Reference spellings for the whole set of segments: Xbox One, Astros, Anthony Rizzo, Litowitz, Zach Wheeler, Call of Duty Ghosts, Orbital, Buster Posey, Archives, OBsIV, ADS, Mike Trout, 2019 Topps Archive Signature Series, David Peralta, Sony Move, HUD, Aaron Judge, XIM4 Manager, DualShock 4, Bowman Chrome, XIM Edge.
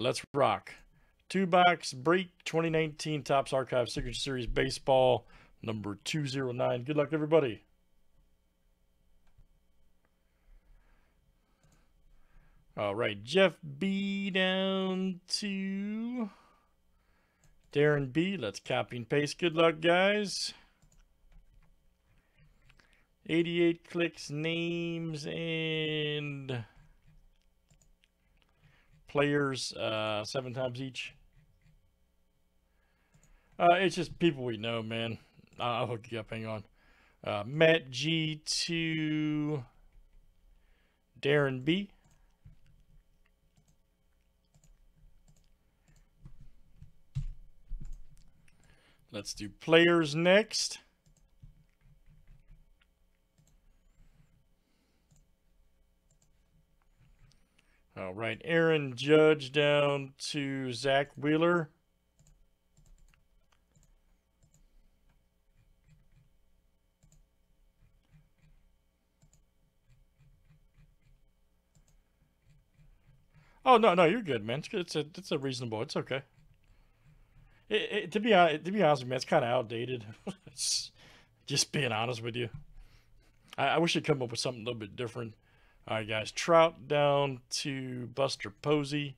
Let's rock. 2-box break, 2019 Topps Archive Signature Series Baseball, number 209. Good luck, everybody. All right, Jeff B down to Darren B. Let's copy and paste. Good luck, guys. 88 clicks, names, and players 7 times each. It's just people we know, man. I'll hook you up. Hang on. Matt G to Darren B. Let's do players next. All right, Aaron Judge down to Zach Wheeler. Oh, no, you're good, man. It's good. It's a reasonable. It's okay. To be honest with you, man, it's kind of outdated. Just being honest with you. I wish I'd come up with something a little bit different. All right, guys. Trout down to Buster Posey.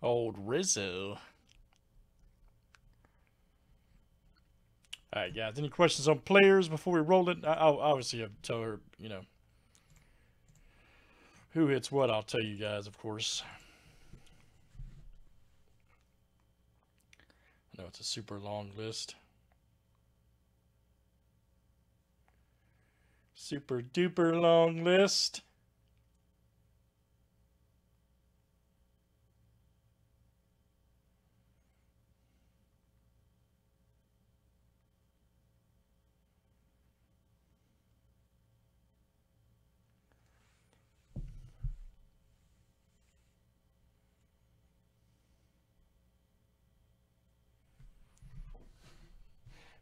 Old Rizzo. All right, guys. Any questions on players before we roll it? I'll obviously have to tell her, you know, who hits what. I'll tell you guys, of course. I know it's a super long list. Super duper long list.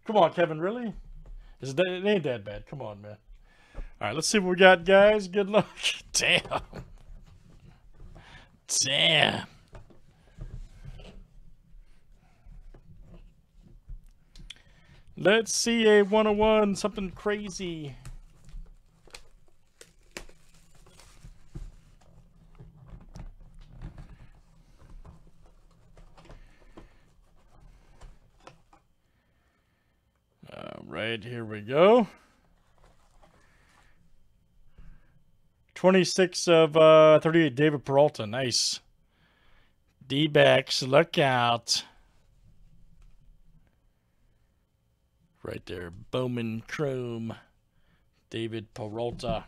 Come on, Kevin, really? It ain't that bad. Come on, man. All right, let's see what we got, guys. Good luck. Damn. Damn. Let's see a 101, something crazy. Right, here we go. 26 of 38, David Peralta. Nice. D-backs, look out. Right there, Bowman Chrome, David Peralta.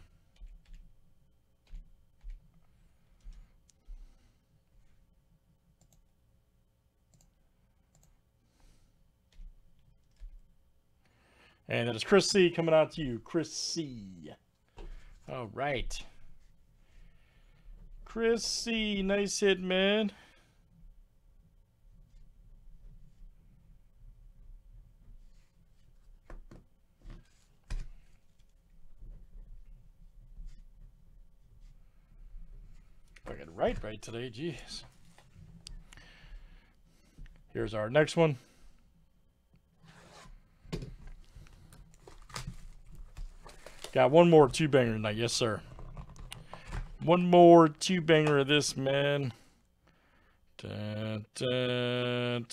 And that is Chris C coming out to you, Chris C. All right. Chris C, nice hit, man. I got it right today, jeez. Here's our next one. Got one more two-banger tonight, yes sir. One more two-banger of this, man. Dun, dun.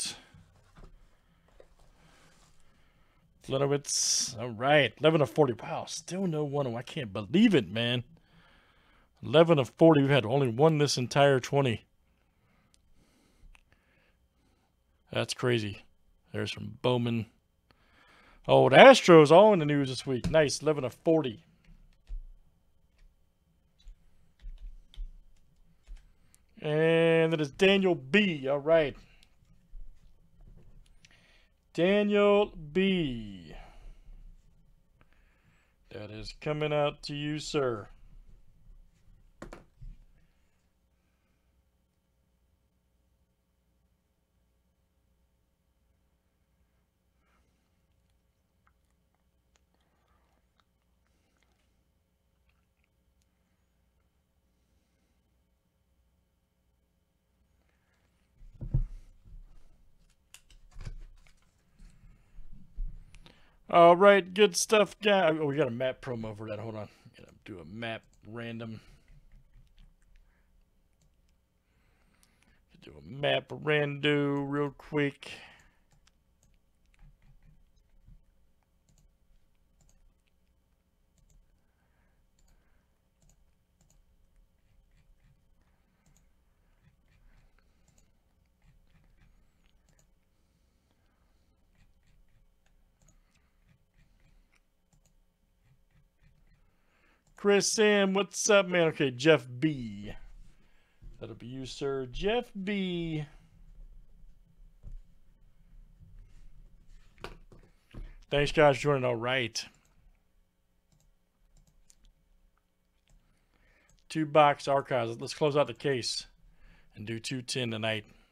Litowitz. All right. 11 of 40. Wow, still no 1-0. I can't believe it, man. 11 of 40. We've had only one this entire 20. That's crazy. There's some Bowman. Oh, the Astros all in the news this week. Nice. 11 of 40. And that is Daniel B. All right. Daniel B. That is coming out to you, sir. All right, good stuff, guys. Oh, we got a map promo for that. Hold on. Gotta do a map random. Do a map rando real quick. Chris Sam, what's up, man? Okay, Jeff B. That'll be you, sir. Jeff B. Thanks, guys, for joining. All right. 2-box archives. Let's close out the case and do 210 tonight.